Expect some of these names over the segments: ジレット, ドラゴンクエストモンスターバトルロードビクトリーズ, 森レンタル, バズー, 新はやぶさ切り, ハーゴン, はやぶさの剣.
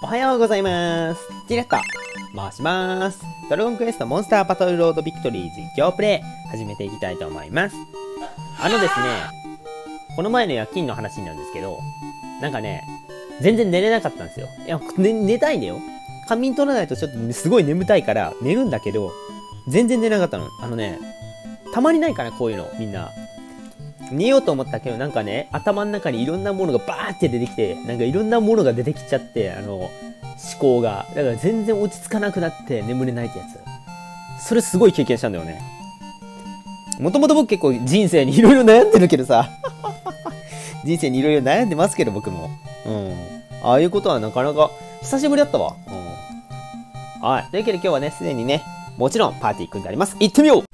おはようございます。ジレット申します。ドラゴンクエストモンスターバトルロードビクトリーズ実況プレイ始めていきたいと思います。ですね、この前の夜勤の話なんですけど、なんかね、全然寝れなかったんですよ。いや、寝たいんだよ。仮眠取らないとちょっとすごい眠たいから寝るんだけど、全然寝なかったの。たまにないかな、こういうの、みんな。寝ようと思ったけど、なんかね、頭の中にいろんなものがバーって出てきて、なんかいろんなものが出てきちゃって、思考が。だから全然落ち着かなくなって眠れないってやつ。それすごい経験したんだよね。もともと僕結構人生にいろいろ悩んでるけどさ。人生にいろいろ悩んでますけど、僕も。ああいうことはなかなか久しぶりだったわ。はい。というわけで今日はね、すでにね、もちろんパーティー組んであります。行ってみよう！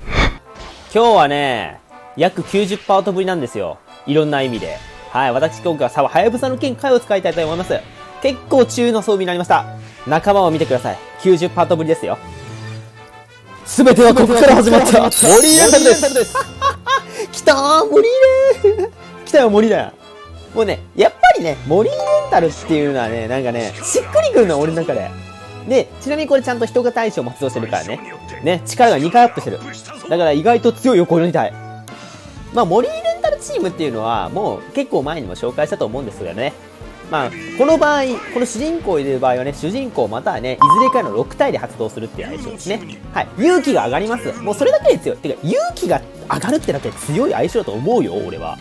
今日はね、約 90% ぶりなんですよ。いろんな意味で。はい。私今回は、はやぶさの剣回を使いたいと思います。結構中の装備になりました。仲間を見てください。90% ぶりですよ。すべてはここから始まった。森入れたんです。来たー、森入れー。来たよ、森だよ。もうね、やっぱりね、森レンタルっていうのはね、なんかね、しっくりくるの、俺の中で。で、ちなみにこれちゃんと人が対象も発動してるからね。ね、力が2回アップしてる。だから意外と強いよ、この2体。まあ、森レンタルチームっていうのは、もう結構前にも紹介したと思うんですよね。まあ、この場合、この主人公を入れる場合はね、主人公またはね、いずれかの6体で発動するっていう相性ですね。はい。勇気が上がります。もうそれだけで強い。てか、勇気が上がるってだけで強い相性だと思うよ、俺は。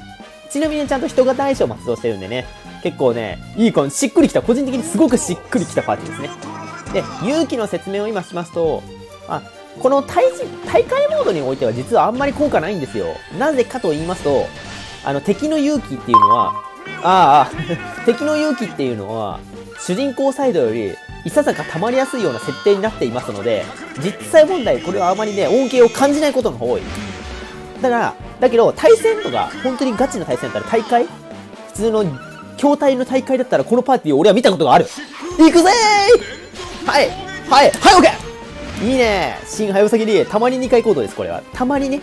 ちなみにちゃんと人型相性も発動してるんでね、結構ね、いい感じ、しっくりきた、個人的にすごくしっくりきたパーティーですね。で、勇気の説明を今しますと、この大会モードにおいては実はあんまり効果ないんですよ。なぜかと言いますと、敵の勇気っていうのは、敵の勇気っていうのは、主人公サイドより、いささか溜まりやすいような設定になっていますので、実際問題、これはあまりね、恩恵を感じないことの方が多い。だけど、対戦とか、本当にガチの対戦だったら大会？普通の、筐体の大会だったら、このパーティーを俺は見たことがある。行くぜー！はいはいはい、オッケー！いいねー。新はやぶさ切り、たまに2回行動です、これは。たまにね。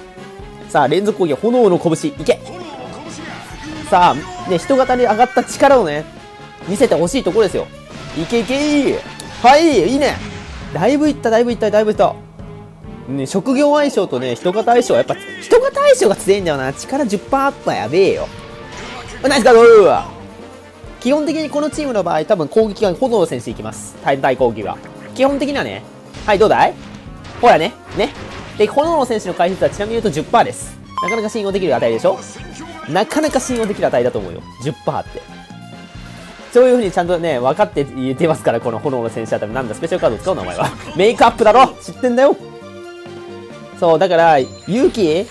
さあ、連続攻撃、炎の拳、いけ！さあ、ね、人型に上がった力をね、見せてほしいところですよ。いけいけー！はい、いいね！だいぶいった。ね、職業相性とね、人型相性はやっぱ、人型相性が強いんだよな。力 10% アップはやべえよ。ナイスガード！基本的にこのチームの場合、多分攻撃が炎の戦士いきます。単体攻撃は。基本的にはね、はい、どうだい？ほらね、で、炎の戦士の解説はちなみに言うと 10% です。なかなか信用できる値でしょ？なかなか信用できる値だと思うよ。10% って。そういう風にちゃんとね、分かって言ってますから、この炎の戦士は多分なんだ、スペシャルカード使うのお前は。メイクアップだろ！知ってんだよ！そう、だから、勇気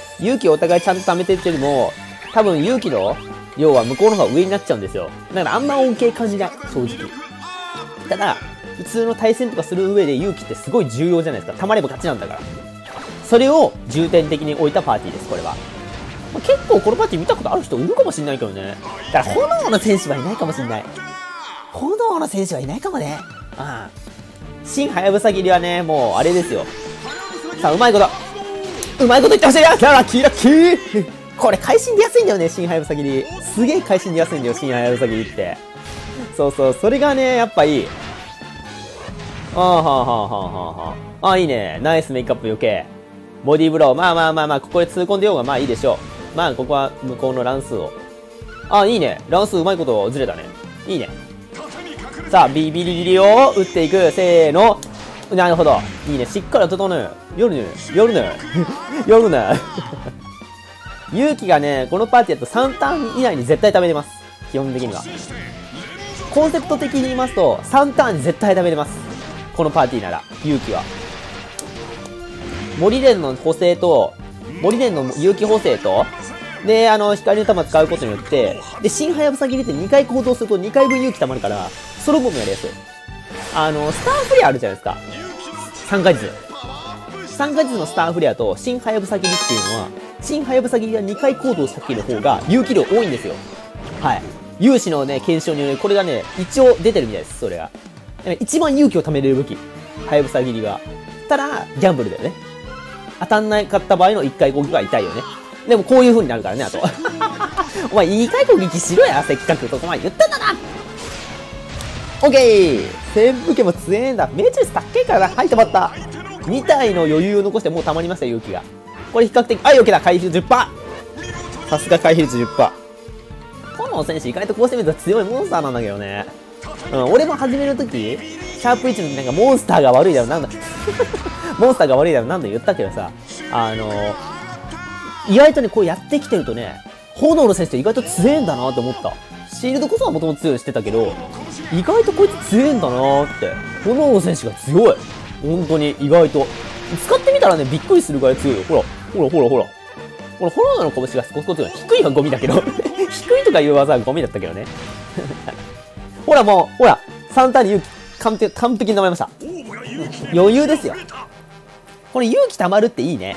をお互いちゃんと貯めてってよりも、多分勇気の、要は向こうの方が上になっちゃうんですよ。だからあんま恩恵感じない、正直。ただ、普通の対戦とかする上で勇気ってすごい重要じゃないですか。溜まれば勝ちなんだから。それを重点的に置いたパーティーです、これは。まあ、結構このパーティー見たことある人いるかもしれないけどね。だから炎の戦士はいないかもしれない。炎の戦士はいないかもね。新はやぶさ切りはね、もうあれですよ。さあ、うまいこと言ってほしいな！ラッキーラッキーこれ、会心出やすいんだよね、新はやぶさ切り。すげえ会心出やすいんだよ、新はやぶさ切りって。そう、それがね、やっぱいい。いいね。ナイスメイクアップ余計。ボディーブロー。まあ、ここで痛恨でようが、まあいいでしょう。まあ、ここは向こうの乱数を。いいね。乱数うまいことずれたね。いいね。さあ、ビビリリを打っていく。せーの。なるほど。いいね。しっかり整う。夜ね。勇気がね、このパーティーだと3ターン以内に絶対貯めれます。基本的には。コンセプト的に言いますと、3ターンに絶対貯めれます。このパーティーなら、勇気は。森連の補正と、森連の勇気補正と、で、光の玉使うことによって、で、新はやぶさ切りって2回行動すると2回分勇気貯まるから、ソロボムやりやすい。スターフレアあるじゃないですか。3回ずつ。3回ずつのスターフレアと、新はやぶさ切りっていうのは、新はやぶさ切りが2回行動した時の方が勇気量多いんですよ。はい。有志のね、検証による、これがね、一応出てるみたいです、それが。一番勇気を貯めれる武器。はやぶさ切りが。ただ、ギャンブルだよね。当たんなかった場合の1回攻撃は痛いよね。でもこういう風になるからね、あと。お前、2回攻撃しろや、せっかくそこまで言ったんだな！オッケー！セーブ受けも強えんだ。メジス高えからな。はい、止まった。2体の余裕を残してもうたまりました、勇気が。これ比較的、はい、OK だ。回避率 10%。 さすが回避率 10%。 この選手意外とこうしてみると強いモンスターなんだけどね。俺も始めるときシャープ1のなんかモンスターが悪いだろなんだモンスターが悪いだろなんだ言ったけどさ、意外とね、こうやってきてるとね、炎の選手って意外と強えんだなって思った。シールドこそはもともと強いしてたけど、意外とこいつ強えんだなーって。炎の選手が強い、本当に。意外と使ってみたらね、びっくりするぐらい強いよ。ほらほらほらほらほら、炎の拳が少しずつ低いはゴミだけど低いとかいう技はゴミだったけどねほらもう、ほら3ターンに勇気完璧に溜まりました余裕ですよ。これ勇気溜まるっていいね。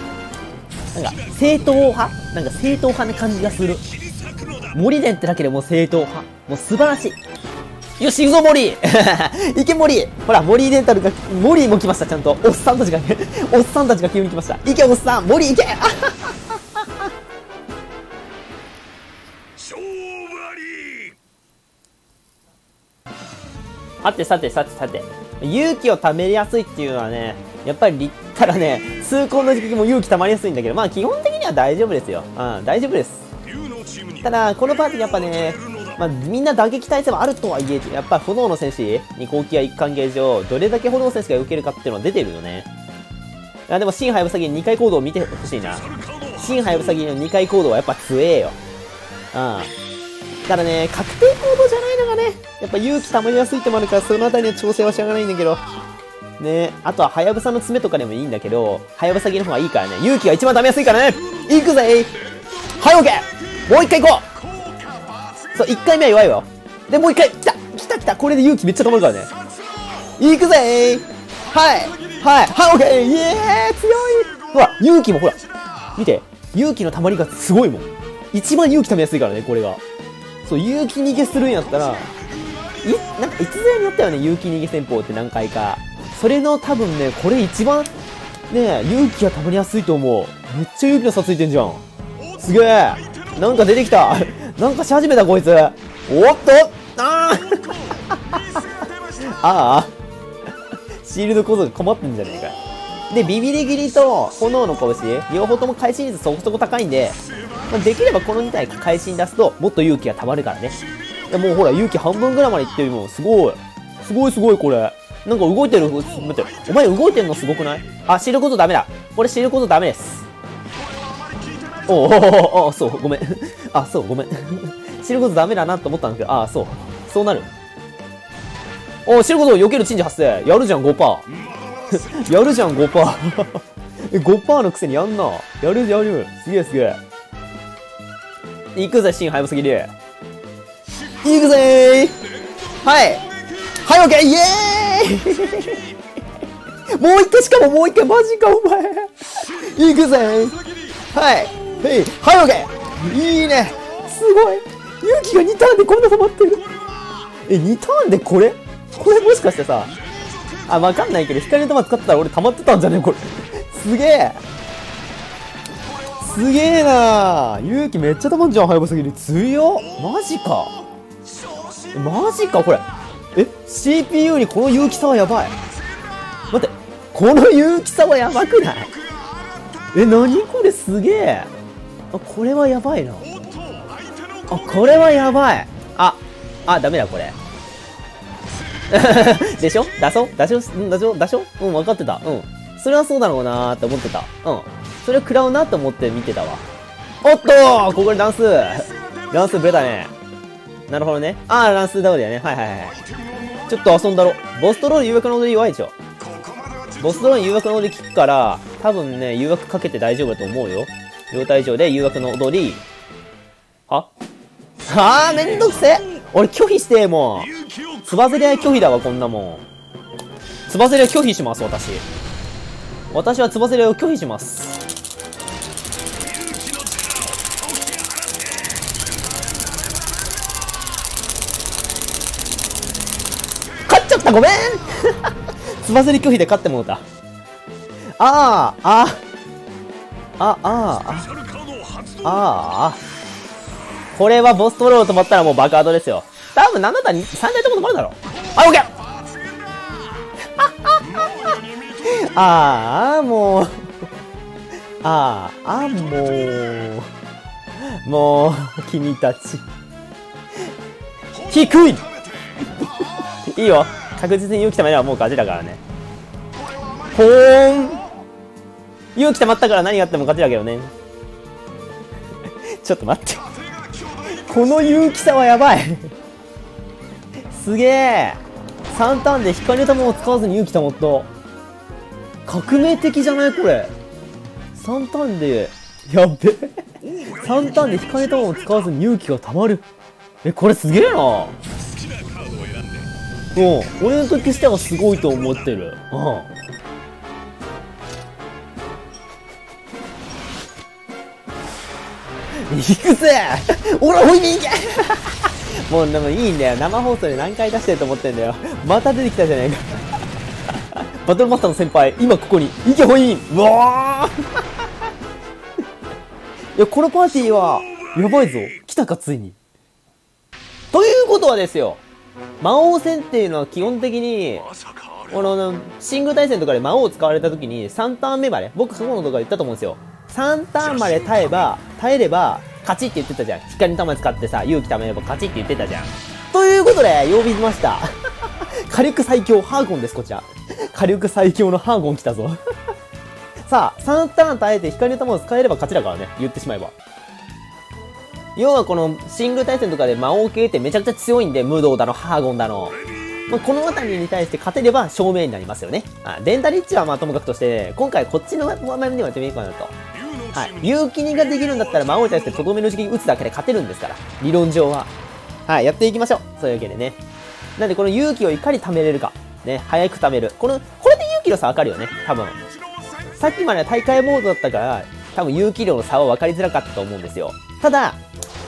なんか正統派、なんか正統派な感じがする。森伝ってだけでもう正統派、もう素晴らしい。よし、行くぞ森行け森。ほら森伝たるが、森も来ました。ちゃんとおっさんたちがおっさんたちが急に来ました。行けおっさん、森行けはてさてさてさて、勇気を貯めやすいっていうのはね、やっぱり立ったらね、痛恨の時期も勇気貯まりやすいんだけど、まあ基本的には大丈夫ですよ。うん、大丈夫です。ただこのパーティーやっぱね、まあ、みんな打撃耐性はあるとはいえ、やっぱ炎の戦士に攻撃や一貫ゲージをどれだけ炎の戦士が受けるかっていうのは出てるよね。いやでも新ハヤブサギの2回行動を見てほしいな。新ハヤブサギの2回行動はやっぱ強えよ。うん、ただね、確定行動じゃないのがね、やっぱ勇気たまりやすいってもあるから、そのあたりの調整はしながらないんだけどね。あとはハヤブサの爪とかでもいいんだけど、ハヤブサギの方がいいからね。勇気が一番ためやすいからね。いくぜ。はい、オッケー。もう一回行こう。そう、一回目は弱いわ。で、もう一回。来た来た来た。これで勇気めっちゃたまるからね。いくぜ。はいはいはい、オッケー。イエー、強い。ほら勇気もほら見て、勇気のたまりがすごいもん。一番勇気ためやすいからね、これが。そう、勇気逃げするんやったら、なんか逸材によったよね、勇気逃げ戦法って何回か。それの多分ね、これ一番ね、勇気がたまりやすいと思う。めっちゃ勇気の差ついてんじゃん。すげえ、なんか出てきたなんかし始めたこいつ。おっと、ああシールド構造が困ってんじゃねえか。で、ビビリ斬りと炎の拳両方とも会心率そこそこ高いんで、まあ、できればこの2体会心出すともっと勇気がたまるからね。もうほら勇気半分ぐらいまでいってるもん。すごいすごいすごい。これなんか動いてる。待って、お前動いてるのすごくない？あ、知ることダメだ。これ知ることダメです。おお、あ、そう、ごめんあ、そう、ごめん知ることダメだなと思ったんだけど、あ、そう、そうなる。お、知ることを避ける珍事発生。やるじゃん 5% やるじゃん 5% 5% のくせにやんな。やるやる、すげえすげえ。いくぜ新ハヤブサギ竜、いくぜー。はいはい、オッケー、イエーイもう一回、しかももう一回、マジかお前いくぜー。はいはい、オッケー、いいね。すごい、勇気が2ターンでこんな溜まってる。え、2ターンでこれ、これもしかしてさあ、わかんないけど、光の玉使ってたら俺溜まってたんじゃねえこれすげえすげえなー。勇気めっちゃ溜まんじゃん、ハヤブサギに。強っ、マジかマジかこれ。え、 CPU にこの勇気差はやばい。待って、この勇気差はやばくない？え、何これ、すげえ。あ、これはやばいな。あ、これはやばい。あ、あ、ダメだこれでしょ、出そう出しょ出しょ出しょ、うん、分かってた。うん、それはそうだろうなーって思ってた。うん、それを食らうなと思って見てたわ。おっとー、ここでダンスダンスブレたね。なるほどね。あー、ランスダウンだよね。はいはいはい。ちょっと遊んだろ。ボストロール誘惑の踊り弱いでしょ。ボストロール誘惑の踊り効くから、多分ね、誘惑かけて大丈夫だと思うよ。両体以上で誘惑の踊り。はあー、めんどくせえ。俺拒否して、もう。つばぜり合い拒否だわ、こんなもん。つばぜり合い拒否します、私。私はつばぜり合いを拒否します。ごめんつばぜり拒否で勝ってもうた。あーああああああ、これはボストロール止まったらもう爆アドですよ。多分7台3台とも止まるだろう。あ、オッケー、ああ、もう。ああ、もう。もう、君たち。低いいいよ。確実に勇気たまりはもう勝ちだからね。ほーん。勇気たまったから何があっても勝ちだけどね。ちょっと待って。この勇気さはやばい。すげえ。3ターンで光の玉を使わずに勇気たまった。革命的じゃないこれ。3ターンで、やっべ。3ターンで光の玉を使わずに勇気がたまる。え、これすげえな。うん、俺の時してはすごいと思ってる。うん。いくぜ俺は追いに行けもうでもいいんだよ。生放送で何回出してると思ってんだよ。また出てきたじゃないかバトルマスターの先輩、今ここに。行け、ホイーン。うわいや、このパーティーは、やばいぞ。来たか、ついに。ということはですよ。魔王戦っていうのは基本的に、シングル対戦とかで魔王を使われた時に3ターン目まで、僕過去のとか言ったと思うんですよ。3ターンまで耐えれば、勝ちって言ってたじゃん。光の玉使ってさ、勇気貯めれば勝ちって言ってたじゃん。ということで、曜日しました。火力最強ハーゴンです、こちら。火力最強のハーゴン来たぞ。さあ、3ターン耐えて光の玉を使えれば勝ちだからね。言ってしまえば。要はこのシングル対戦とかで魔王系ってめちゃくちゃ強いんで、無道だの、ハーゴンだの。まあ、この辺りに対して勝てれば正面になりますよね。あ、デンタリッチはまあともかくとして、今回こっちの場面でもやってみようかなと。はい。勇気人ができるんだったら魔王に対してとどめの時期打つだけで勝てるんですから。理論上は。はい、やっていきましょう。そういうわけでね。なんでこの勇気をいかに貯めれるか。ね、早く貯める。これで勇気の差わかるよね、多分。さっきまでは大会モードだったから、多分勇気量の差は分かりづらかったと思うんですよ。ただ、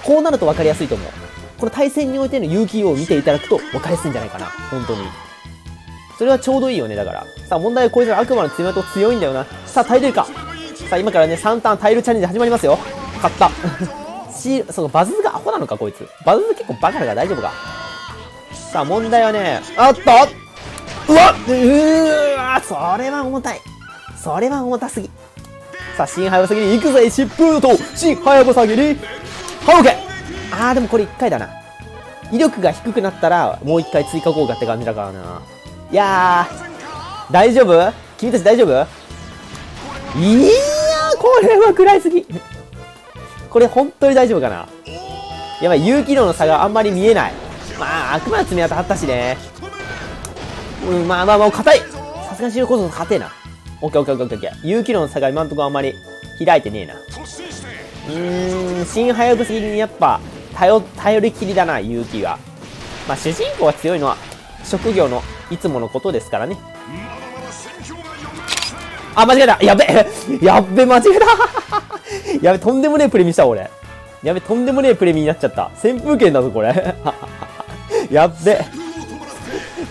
こうなると分かりやすいと思う。この対戦においての勇気量を見ていただくと分かりやすいんじゃないかな。本当に。それはちょうどいいよね、だから。さあ、問題はこれじゃ悪魔の爪痕強いんだよな。さあ、耐えれるか。さあ、今からね、3ターン耐えるチャレンジ始まりますよ。勝った。そのバズーがアホなのか、こいつ。バズー結構バカだから大丈夫か。さあ、問題はね、あっとうわっそれは重たい。それは重たすぎ。さあ、新ハヤブサ切り、行くぜ、疾風と新ハヤブサ切りハオケ。あー、でもこれ1回だな。威力が低くなったら、もう1回追加効果って感じだからな。いやー、大丈夫君たち大丈夫？いやー、これは暗いすぎ。これ本当に大丈夫かな。やばい、有機能の差があんまり見えない。まあ、悪魔の爪痕あったしね。うん、まあ、硬い。さすがに白こそ硬いな。オッケーオッケーオッケーオッケー。有機能の差が今んとこあんまり開いてねえな。新ハヤブサ切りにやっぱ、頼りきりだな、勇気は。まあ、主人公が強いのは、職業のいつものことですからね。あ、間違えた。やべえやっべ、間違えたやべ、とんでもねえプレミした、俺。やべ、とんでもねえプレミになっちゃった。扇風券だぞ、これ。やっべ。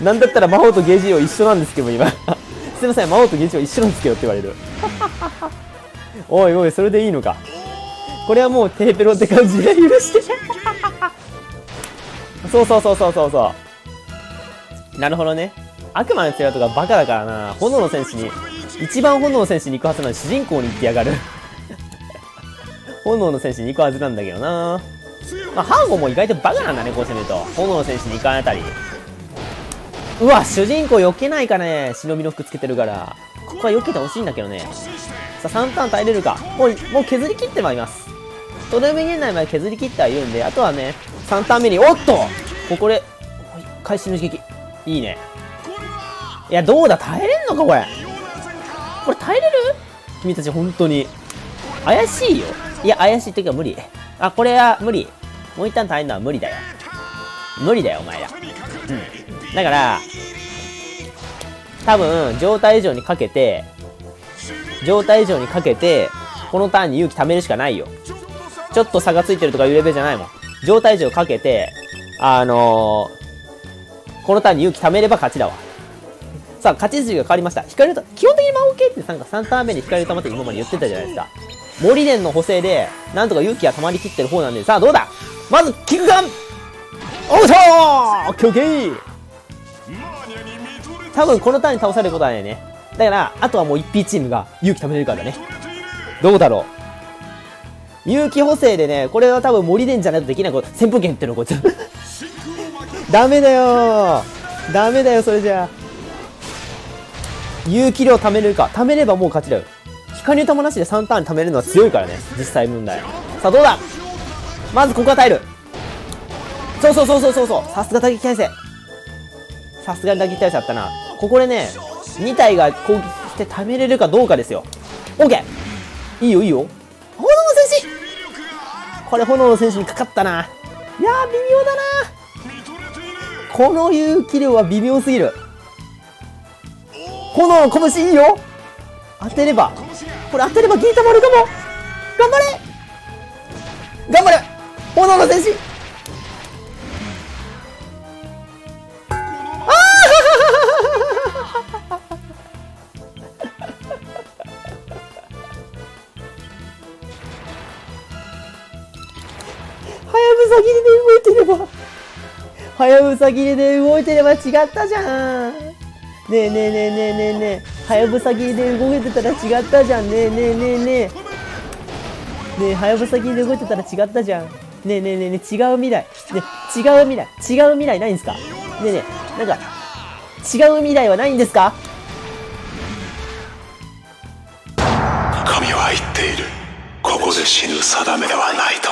なんだったら魔法とゲージ量一緒なんですけど、今。すいません、魔王とゲージ量一緒なんですけどって言われる。おいおい、それでいいのか。これはもうテーペロって感じで許してそう。なるほどね。悪魔の強いとかバカだからな。炎の戦士に、一番炎の戦士に行くはずなのに主人公に行ってやがる。炎の戦士に行くはずなんだけどな。まあ、ハーゴも意外とバカなんだね、こうしてみると。炎の戦士に行かんあたり。うわ、主人公避けないかね。忍びの服つけてるから。ここは避けてほしいんだけどね。さあ、3ターン耐えれるか。もう削り切ってまいります。とどめ現代まで削り切ってはいるんで、あとはね、3ターン目に、おっとここで、会心の一撃。いいね。いや、どうだ耐えれんのか、これ。これ耐えれる？君たち本当に。怪しいよ。いや、怪しいときは無理。あ、これは無理。もう一旦耐えるのは無理だよ。無理だよ、お前ら。うん。だから、多分、状態以上にかけて、このターンに勇気貯めるしかないよ。ちょっと差がついてるとかいうレベルじゃないもん。状態以上かけて、このターンに勇気貯めれば勝ちだわ。さあ、勝ち筋が変わりました。光の玉、基本的に魔王系ってなんか3ターン目に光の玉って今まで言ってたじゃないですか。森伝の補正で、なんとか勇気が溜まりきってる方なんで、さあどうだまず、キックガンオートーオッケーオッケー多分このターンに倒されることはないね。だからあとはもう 1P チームが勇気貯めれるからだね。どうだろう、勇気補正でね、これは多分森伝じゃないとできないこと。扇風券ってのこいつダメだよダメだよ。それじゃあ勇気量貯めれるか、貯めればもう勝ちだよ。光の玉なしで3ターン貯めるのは強いからね、実際問題。さあどうだ、まずここは耐える。そうそうそうそうそうそう、さすが打撃耐性、さすがに打撃耐性あったな。ここでね2体が攻撃して貯めれるかどうかですよ。 OK、 いいよいいよ。炎の戦士、これ炎の戦士にかかったな。いやー微妙だな、この勇気量は微妙すぎる。炎の拳いいよ、当てれば、これ当てれば銀玉あるかも。頑張れ頑張れ炎の戦士、はやぶさ切りで動いてれば違ったじゃん。ねえねえねえねえねえねえ、はやぶさ切りで動いてたら違ったじゃん。ねえねえねえねえねえ、はやぶさ切りで動いてたら違ったじゃん。ねえねえねえねえ、違う未来、ね、違う未来、違う未来ないんですか。ねえねえ、なんか違う未来はないんですか。神は言っている、ここで死ぬ定めではないと。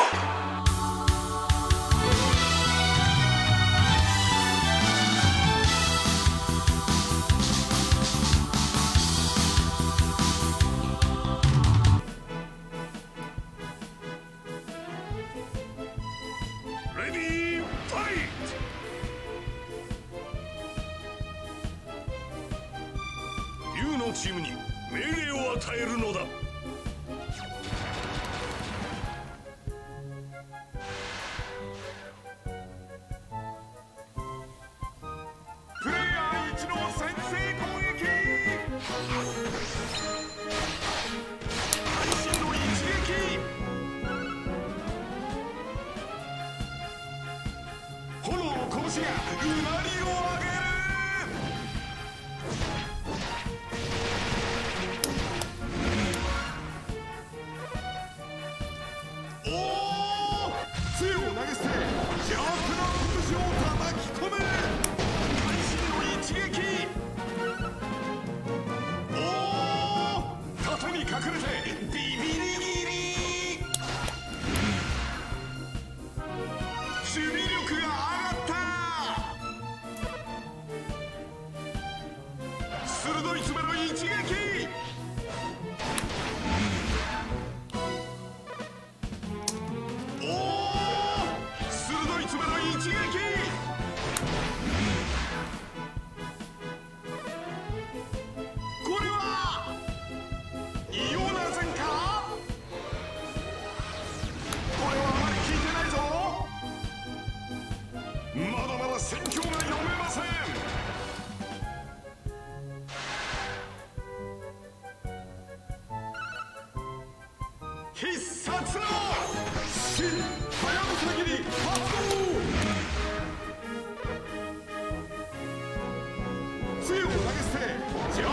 チームに命令を与えるのだ。プレイヤー1の先制攻撃、会心の一撃、炎の拳がうなりを上げる。必殺の新はやぶさ切り発動、杖を投げ捨て邪悪な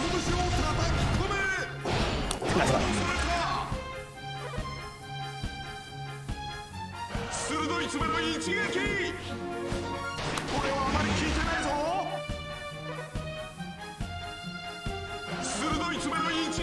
拳を叩き込め、鋭い爪の一撃、これはあまり効いてないぞ、鋭い爪の一撃、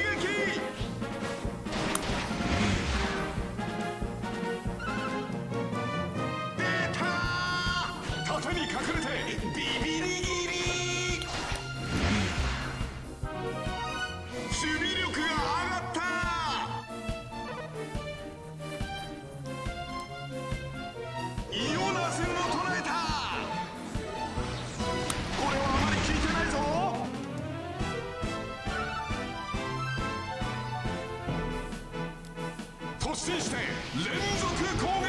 そして連続攻撃、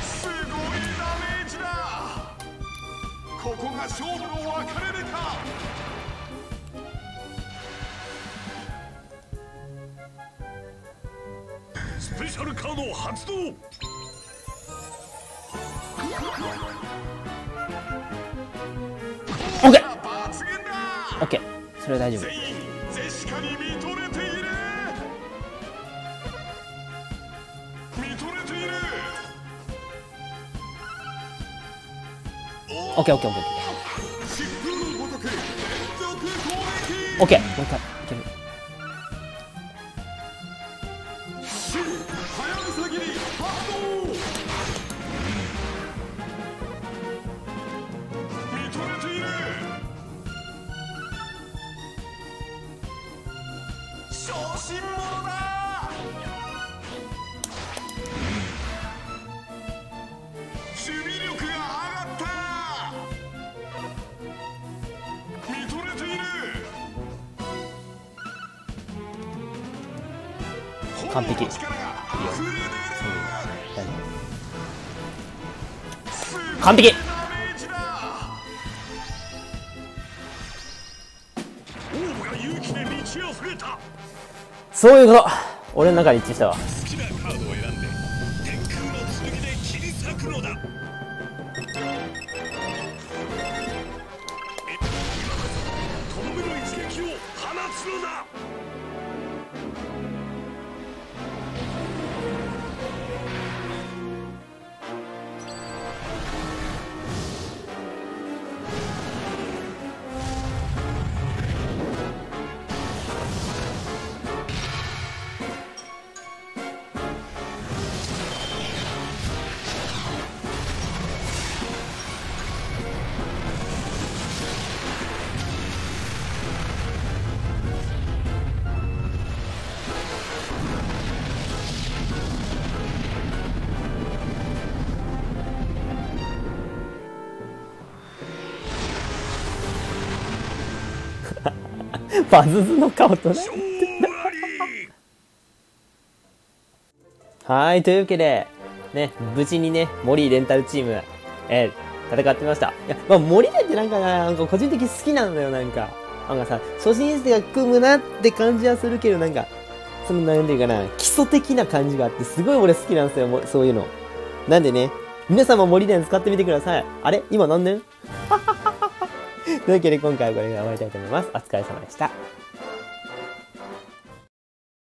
すごいダメージだ。ここが勝負の分かれ目か。スペシャルカード発動オッケー、それは大丈夫。オッケー、もう一回いける。完璧。いいよ。完璧。そういうこと。俺の中で一致したわ。バズズの顔とね。はい、というわけで、ね、無事にね、森レンタルチーム、戦ってました。いや、まあ、森レンってなんか個人的に好きなんだよ、なんかさ、初心者が組むなって感じはするけど、なんか、その、なんていうかな、基礎的な感じがあって、すごい俺好きなんですよ、そういうの。なんでね、皆さんも森レン使ってみてください。あれ今何年というわけで今回はこれで終わりたいと思います。お疲れ様でした。